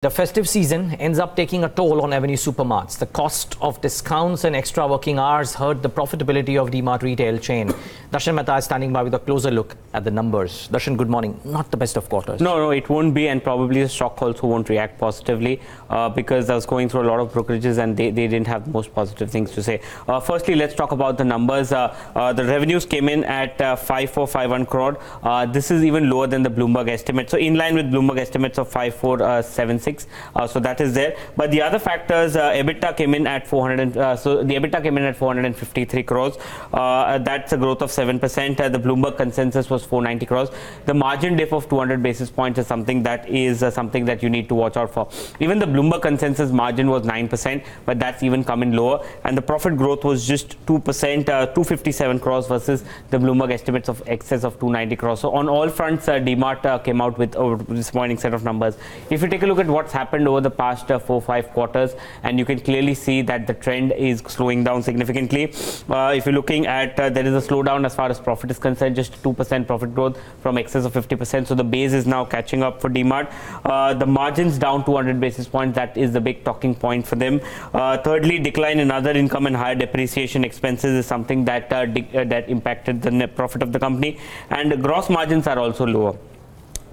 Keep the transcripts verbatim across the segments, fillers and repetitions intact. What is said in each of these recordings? The festive season ends up taking a toll on Avenue Supermarts. The cost of discounts and extra working hours hurt the profitability of DMart retail chain. Darshan Mehta is standing by with a closer look at the numbers. Darshan, good morning. Not the best of quarters. No, no, it won't be, and probably the stock also won't react positively uh, because I was going through a lot of brokerages and they, they didn't have the most positive things to say. Uh, firstly, let's talk about the numbers. Uh, uh, the revenues came in at uh, five four five one crore. Uh, this is even lower than the Bloomberg estimate. So in line with Bloomberg estimates of five four seven six. Uh, so that is there, but the other factors, uh, EBITDA came in at four hundred. Uh, so the EBITDA came in at four hundred fifty-three crores. Uh, that's a growth of seven percent. Uh, the Bloomberg consensus was four hundred ninety crores. The margin dip of two hundred basis points is something that is uh, something that you need to watch out for. Even the Bloomberg consensus margin was nine percent, but that's even come in lower. And the profit growth was just two percent, uh, two hundred fifty-seven crores versus the Bloomberg estimates of excess of two hundred ninety crores. So on all fronts, uh, DMart uh, came out with a disappointing set of numbers. If you take a look at what what's happened over the past uh, four five quarters, and you can clearly see that the trend is slowing down significantly. Uh, if you're looking at uh, there is a slowdown as far as profit is concerned, just two percent profit growth from excess of fifty percent. So the base is now catching up for DMart. Uh, the margins down two hundred basis points. That is the big talking point for them. Uh, thirdly, decline in other income and higher depreciation expenses is something that uh, de- uh, that impacted the net profit of the company, and the gross margins are also lower.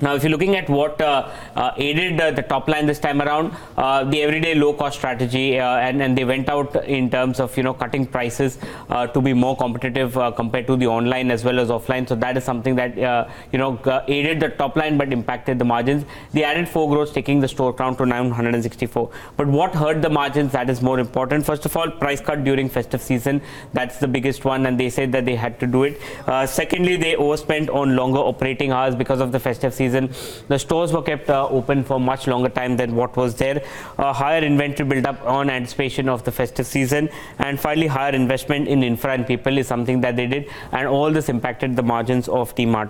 Now, if you're looking at what uh, uh, aided uh, the top line this time around, uh, the everyday low-cost strategy, uh, and, and they went out in terms of, you know, cutting prices uh, to be more competitive uh, compared to the online as well as offline. So that is something that, uh, you know, uh, aided the top line but impacted the margins. They added four growths, taking the store count to nine hundred sixty-four. But what hurt the margins, that is more important. First of all, price cut during festive season. That's the biggest one, and they said that they had to do it. Uh, secondly, they overspent on longer operating hours because of the festive season. Season. The stores were kept uh, open for much longer time than what was there. Uh, higher inventory build-up on anticipation of the festive season, and finally higher investment in infra and people is something that they did, and all this impacted the margins of DMart.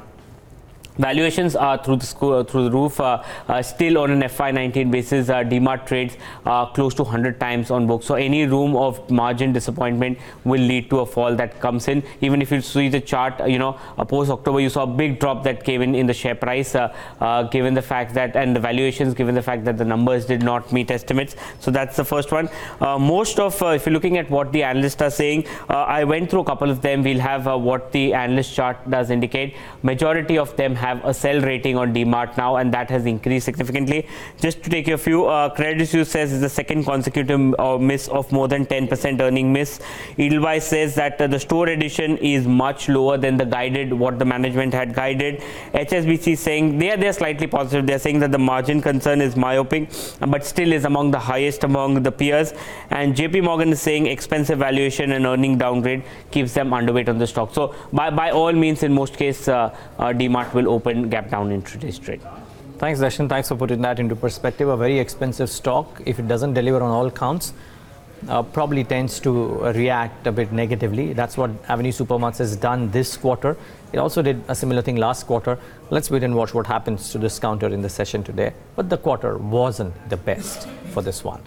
Valuations are through the sco- through the roof. Uh, uh, still on an F Y nineteen basis, uh, DMart trades uh, close to one hundred times on books. So any room of margin disappointment will lead to a fall that comes in. Even if you see the chart, you know, uh, post October, you saw a big drop that came in in the share price, uh, uh, given the fact that, and the valuations, given the fact that the numbers did not meet estimates. So that's the first one. Uh, most of, uh, if you're looking at what the analysts are saying, uh, I went through a couple of them. We'll have uh, what the analyst chart does indicate. Majority of them have have a sell rating on DMart now, and that has increased significantly. Just to take a few, uh, Credit Suisse says it's the second consecutive uh, miss of more than ten percent earning miss. Edelweiss says that uh, the store addition is much lower than the guided, what the management had guided. H S B C saying they are they're slightly positive. They're saying that the margin concern is myopic, but still is among the highest among the peers. And J P Morgan is saying expensive valuation and earning downgrade keeps them underweight on the stock. So by, by all means, in most cases, uh, uh, DMart will open gap down in today's trade. Thanks, Darshan. Thanks for putting that into perspective. A very expensive stock, if it doesn't deliver on all counts, uh, probably tends to react a bit negatively. That's what Avenue Supermarts has done this quarter. It also did a similar thing last quarter. Let's wait and watch what happens to this counter in the session today. But the quarter wasn't the best for this one.